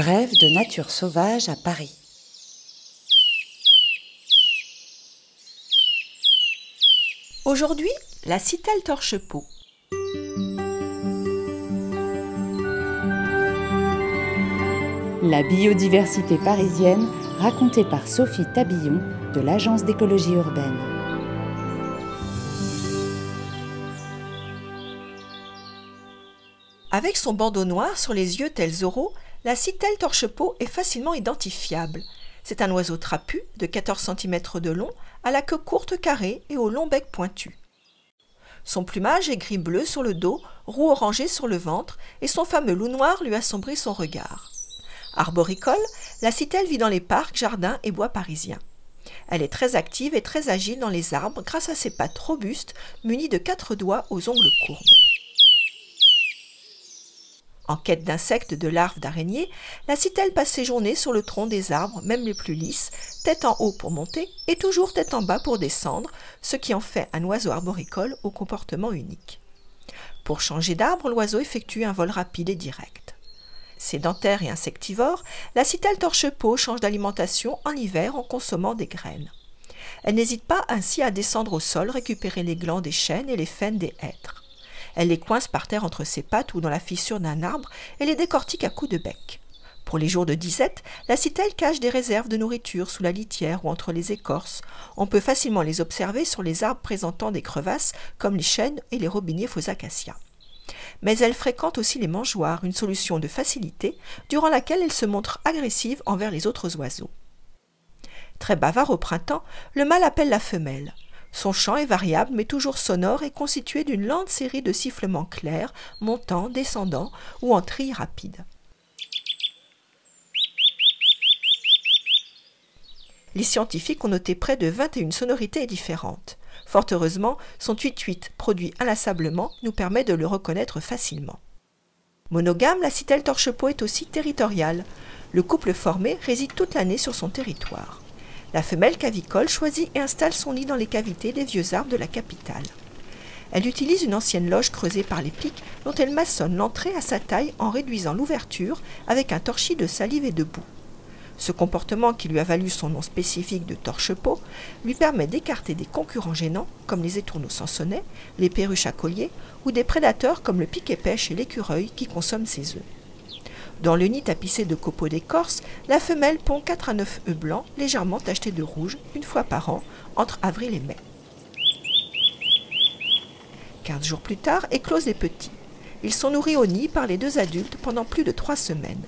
Brèves de nature sauvage à Paris. Aujourd'hui, la sittelle torchepot. La biodiversité parisienne racontée par Sophie Tabillon de l'Agence d'écologie urbaine. Avec son bandeau noir sur les yeux tels oraux, la sittelle torchepot est facilement identifiable. C'est un oiseau trapu de 14 cm de long, à la queue courte carrée et au long bec pointu. Son plumage est gris-bleu sur le dos, roux-orangé sur le ventre et son fameux loup noir lui assombrit son regard. Arboricole, la sittelle vit dans les parcs, jardins et bois parisiens. Elle est très active et très agile dans les arbres grâce à ses pattes robustes munies de 4 doigts aux ongles courbes. En quête d'insectes, de larves, d'araignées, la sittelle passe ses journées sur le tronc des arbres, même les plus lisses, tête en haut pour monter et toujours tête en bas pour descendre, ce qui en fait un oiseau arboricole au comportement unique. Pour changer d'arbre, l'oiseau effectue un vol rapide et direct. Sédentaire et insectivore, la sittelle torchepot change d'alimentation en hiver en consommant des graines. Elle n'hésite pas ainsi à descendre au sol, récupérer les glands des chênes et les faines des hêtres. Elle les coince par terre entre ses pattes ou dans la fissure d'un arbre et les décortique à coups de bec. Pour les jours de disette, la sittelle cache des réserves de nourriture sous la litière ou entre les écorces. On peut facilement les observer sur les arbres présentant des crevasses comme les chênes et les robiniers faux acacias. Mais elle fréquente aussi les mangeoires, une solution de facilité durant laquelle elle se montre agressive envers les autres oiseaux. Très bavard au printemps, le mâle appelle la femelle. Son chant est variable mais toujours sonore et constitué d'une lente série de sifflements clairs, montants, descendants ou en trilles rapides. Les scientifiques ont noté près de 21 sonorités différentes. Fort heureusement, son tuit-tuit, produit inlassablement, nous permet de le reconnaître facilement. Monogame, la sittelle torchepot est aussi territoriale. Le couple formé réside toute l'année sur son territoire. La femelle cavicole choisit et installe son nid dans les cavités des vieux arbres de la capitale. Elle utilise une ancienne loge creusée par les pics dont elle maçonne l'entrée à sa taille en réduisant l'ouverture avec un torchis de salive et de boue. Ce comportement qui lui a valu son nom spécifique de torchepot lui permet d'écarter des concurrents gênants comme les étourneaux sansonnets, les perruches à collier ou des prédateurs comme le piquet-pêche et l'écureuil qui consomment ses œufs. Dans le nid tapissé de copeaux d'écorce, la femelle pond 4 à 9 œufs blancs légèrement tachetés de rouge une fois par an, entre avril et mai. 15 jours plus tard, éclosent les petits. Ils sont nourris au nid par les 2 adultes pendant plus de 3 semaines.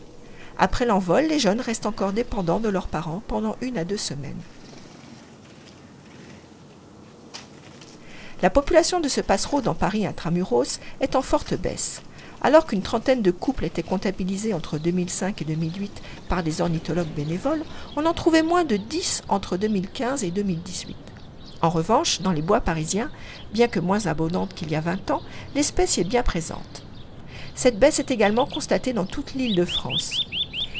Après l'envol, les jeunes restent encore dépendants de leurs parents pendant 1 à 2 semaines. La population de ce passereau dans Paris intramuros est en forte baisse. Alors qu'une trentaine de couples étaient comptabilisés entre 2005 et 2008 par des ornithologues bénévoles, on en trouvait moins de 10 entre 2015 et 2018. En revanche, dans les bois parisiens, bien que moins abondante qu'il y a 20 ans, l'espèce y est bien présente. Cette baisse est également constatée dans toute l'île de France.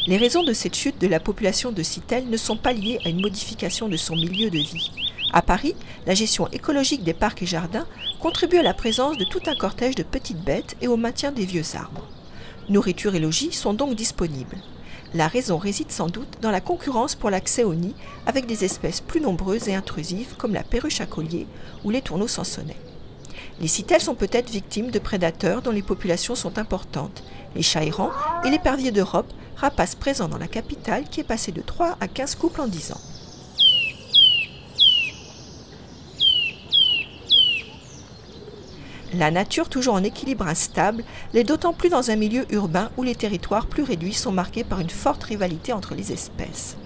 Les raisons de cette chute de la population de sittelles ne sont pas liées à une modification de son milieu de vie. À Paris, la gestion écologique des parcs et jardins contribue à la présence de tout un cortège de petites bêtes et au maintien des vieux arbres. Nourriture et logis sont donc disponibles. La raison réside sans doute dans la concurrence pour l'accès au nid avec des espèces plus nombreuses et intrusives comme la perruche à collier ou l'étourneau sansonnet. Les sittelles sont peut-être victimes de prédateurs dont les populations sont importantes. Les chats errants et l'épervier d'Europe, rapaces présents dans la capitale qui est passée de 3 à 15 couples en 10 ans. La nature, toujours en équilibre instable, l'est d'autant plus dans un milieu urbain où les territoires plus réduits sont marqués par une forte rivalité entre les espèces.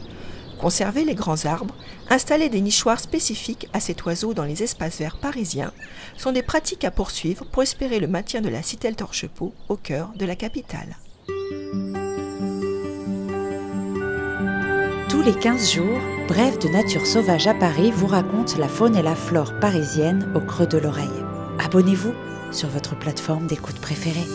Conserver les grands arbres, installer des nichoirs spécifiques à cet oiseau dans les espaces verts parisiens sont des pratiques à poursuivre pour espérer le maintien de la sittelle torchepot au cœur de la capitale. Tous les 15 jours, Brèves de nature sauvage à Paris vous raconte la faune et la flore parisienne au creux de l'oreille. Abonnez-vous sur votre plateforme d'écoute préférée.